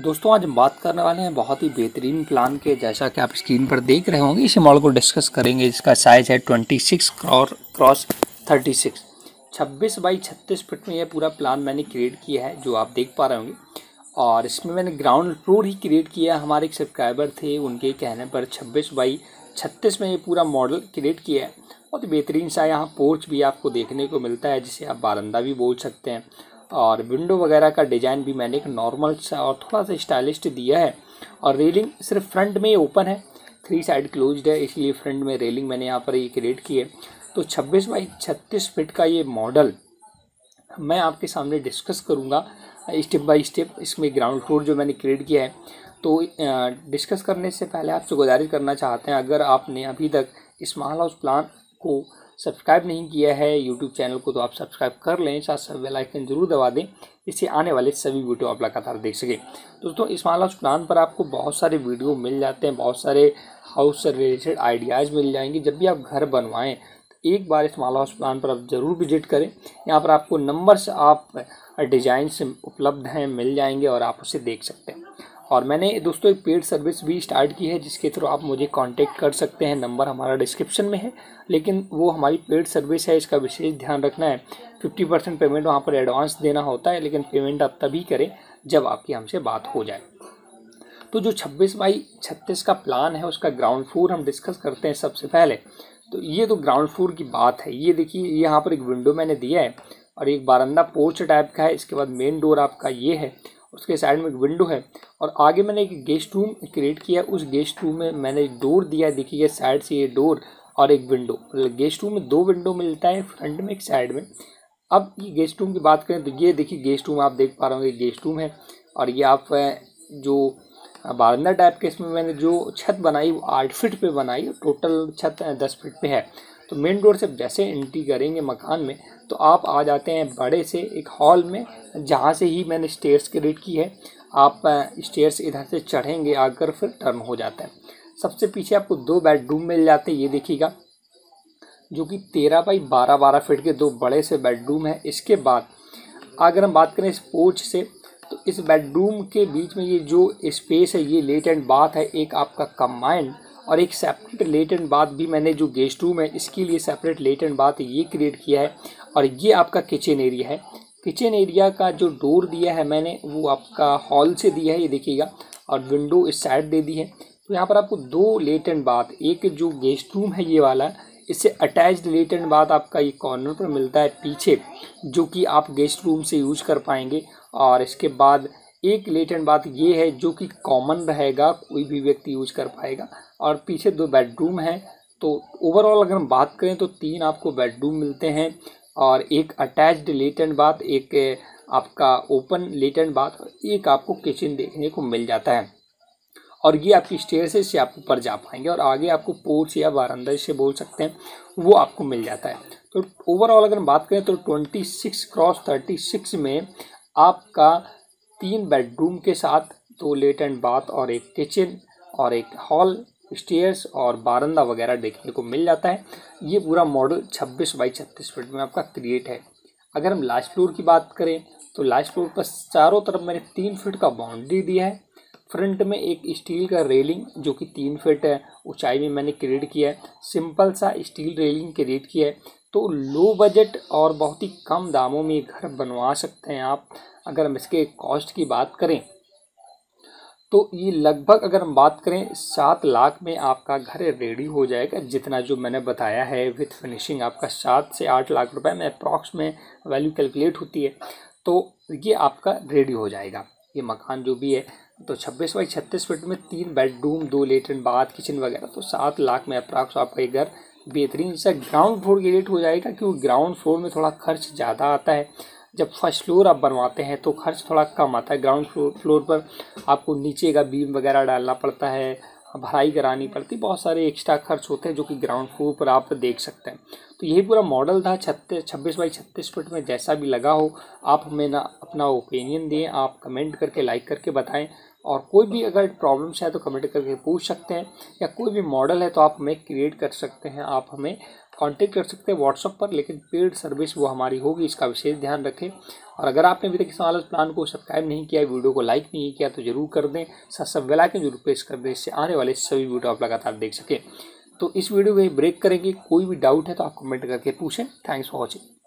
दोस्तों आज हम बात करने वाले हैं बहुत ही बेहतरीन प्लान के, जैसा कि आप स्क्रीन पर देख रहे होंगे। इस मॉल को डिस्कस करेंगे। इसका साइज है 26 और क्रॉस 36, 26 बाई 36 फीट में यह पूरा प्लान मैंने क्रिएट किया है जो आप देख पा रहे होंगे। और इसमें मैंने ग्राउंड फ्लोर ही क्रिएट किया। हमारे एक सब्सक्राइबर थे, उनके कहने पर 26 बाई 36 में ये पूरा मॉडल क्रिएट किया है। बहुत बेहतरीन सा यहाँ पोर्च भी आपको देखने को मिलता है, जिसे आप बारंदा भी बोल सकते हैं। और विंडो वगैरह का डिज़ाइन भी मैंने एक नॉर्मल सा और थोड़ा सा स्टाइलिश दिया है। और रेलिंग सिर्फ फ्रंट में ओपन है, 3 साइड क्लोज्ड है, इसलिए फ्रंट में रेलिंग मैंने यहाँ पर ये क्रिएट की है। तो 26 बाई 36 फीट का ये मॉडल मैं आपके सामने डिस्कस करूँगा स्टेप बाय स्टेप। इसमें ग्राउंड फ्लोर जो मैंने क्रिएट किया है, तो डिस्कस करने से पहले आपसे गुजारिश करना चाहते हैं, अगर आपने अभी तक इस महल हाउस प्लान को सब्सक्राइब नहीं किया है यूट्यूब चैनल को, तो आप सब्सक्राइब कर लें, साथ साथ बेल आइकन जरूर दबा दें, इससे आने वाले सभी वीडियो आप लगातार देख सकें। दोस्तों इस महल हाउस प्लान पर आपको बहुत सारे वीडियो मिल जाते हैं, बहुत सारे हाउस से रिलेटेड आइडियाज़ मिल जाएंगे। जब भी आप घर बनवाएं तो एक बार इस महल हाउस प्लान पर आप ज़रूर विजिट करें। यहाँ पर आपको नंबर्स आप डिज़ाइंस उपलब्ध हैं मिल जाएंगे और आप उसे देख सकते हैं। और मैंने दोस्तों एक पेड सर्विस भी स्टार्ट की है, जिसके थ्रू आप मुझे कांटेक्ट कर सकते हैं। नंबर हमारा डिस्क्रिप्शन में है, लेकिन वो हमारी पेड सर्विस है, इसका विशेष ध्यान रखना है। 50% पेमेंट वहाँ पर एडवांस देना होता है, लेकिन पेमेंट आप तभी करें जब आपकी हमसे बात हो जाए। तो जो 26 बाई 36 का प्लान है, उसका ग्राउंड फ्लोर हम डिस्कस करते हैं सबसे पहले। तो ये तो ग्राउंड फ्लोर की बात है। ये देखिए, यहाँ पर एक विंडो मैंने दिया है और एक बारंदा पोर्च टाइप का है। इसके बाद मेन डोर आपका ये है, उसके साइड में एक विंडो है और आगे मैंने एक गेस्ट रूम क्रिएट किया। उस गेस्ट रूम में मैंने एक डोर दिया है, देखिए साइड से ये डोर और एक विंडो। गेस्ट रूम में 2 विंडो मिलता है, फ्रंट में एक साइड में। अब ये गेस्ट रूम की बात करें तो ये देखिए गेस्ट रूम आप देख पा रहे होंगे, गेस्ट रूम है। और ये आप जो बारंदा टाइप के, इसमें मैंने जो छत बनाई वो 8 फीट पे बनाई, टोटल छत 10 फीट पे है। तो मेन डोर से जैसे एंट्री करेंगे मकान में तो आप आ जाते हैं बड़े से एक हॉल में, जहाँ से ही मैंने स्टेयर्स क्रिएट की है। आप स्टेयर्स इधर से चढ़ेंगे आकर, फिर टर्न हो जाता है। सबसे पीछे आपको 2 बेडरूम मिल जाते हैं, ये देखिएगा, जो कि 13 बाई 12 फीट के 2 बड़े से बेडरूम है। इसके बाद अगर हम बात करें इस पोर्च से, तो इस बेडरूम के बीच में ये जो स्पेस है, ये लेटेंट बाथ है, एक आपका कंबाइंड और एक सेपरेट लेटेंट बाथ भी मैंने, जो गेस्ट रूम है इसके लिए सेपरेट लेटेंट बाथ ये क्रिएट किया है। और ये आपका किचन एरिया है। किचन एरिया का जो डोर दिया है मैंने, वो आपका हॉल से दिया है, ये देखिएगा, और विंडो इस साइड दे दी है। तो यहाँ पर आपको 2 लेटेंट बाथ, एक जो गेस्ट रूम है ये वाला, इससे अटैच्ड लेटेंट बाथ आपका ये कॉर्नर पर मिलता है पीछे, जो कि आप गेस्ट रूम से यूज कर पाएंगे। और इसके बाद एक लेटेंट बाथ ये है, जो कि कॉमन रहेगा, कोई भी व्यक्ति यूज कर पाएगा। और पीछे 2 बेडरूम हैं। तो ओवरऑल अगर हम बात करें तो 3 आपको बेडरूम मिलते हैं और एक अटैच्ड लेटेंट बाथ, एक आपका ओपन लेटेंट बाथ, एक आपको किचन देखने को मिल जाता है। और ये आपकी स्टेयर्स से आप ऊपर जा पाएंगे और आगे आपको पोर्च या बारंदा से बोल सकते हैं, वो आपको मिल जाता है। तो ओवरऑल अगर हम बात करें तो 26 क्रॉस 36 में आपका 3 बेडरूम के साथ 2 लेटेंट बाथ और एक किचन और एक हॉल, स्टेयर्स और बारंदा वगैरह देखने को मिल जाता है। ये पूरा मॉडल 26 बाई 36 फीट में आपका क्रिएट है। अगर हम लास्ट फ्लोर की बात करें तो लास्ट फ्लोर पर चारों तरफ मैंने 3 फीट का बाउंड्री दिया है। फ्रंट में एक स्टील का रेलिंग, जो कि 3 फीट ऊंचाई में मैंने क्रिएट किया है, सिंपल सा स्टील रेलिंग क्रिएट किया है। तो लो बजट और बहुत ही कम दामों में घर बनवा सकते हैं आप। अगर हम इसके कॉस्ट की बात करें तो ये लगभग, अगर हम बात करें 7 लाख में आपका घर रेडी हो जाएगा। जितना जो मैंने बताया है विथ फिनिशिंग आपका 7 से 8 लाख रुपए में अप्रॉक्स में वैल्यू कैलकुलेट होती है। तो ये आपका रेडी हो जाएगा ये मकान जो भी है। तो 26 बाई 36 फीट में 3 बेडरूम, 2 लेटरिन बाथ, किचन वगैरह, तो 7 लाख में अप्रॉक्स आपका ये घर बेहतरीन सा ग्राउंड फ्लोर क्रिएट हो जाएगा। क्योंकि ग्राउंड फ्लोर में थोड़ा खर्च ज़्यादा आता है। जब फर्स्ट फ्लोर आप बनवाते हैं तो खर्च थोड़ा कम आता है। ग्राउंड फ्लोर पर आपको नीचे का बीम वगैरह डालना पड़ता है, भराई करानी पड़ती है, बहुत सारे एक्स्ट्रा खर्च होते हैं जो कि ग्राउंड फ्लोर पर आप देख सकते हैं। तो यही पूरा मॉडल था 26 बाई 36 फीट में। जैसा भी लगा हो आप हमें ना अपना ओपिनियन दें, आप कमेंट करके लाइक करके बताएं। और कोई भी अगर प्रॉब्लम्स है तो कमेंट करके पूछ सकते हैं, या कोई भी मॉडल है तो आप हमें क्रिएट कर सकते हैं, आप हमें कांटेक्ट कर सकते हैं व्हाट्सअप पर, लेकिन पेड सर्विस वो हमारी होगी, इसका विशेष ध्यान रखें। और अगर आपने अभी तक इस नॉलेज प्लान को सब्सक्राइब नहीं किया, वीडियो को लाइक नहीं किया तो जरूर कर दें, साथ बेल आइकन जरूर प्रेस कर दें, इससे आने वाले सभी वीडियो आप लगातार देख सकें। तो इस वीडियो में ब्रेक करेंगे, कोई भी डाउट है तो आप कमेंट करके पूछें। Thanks for watching.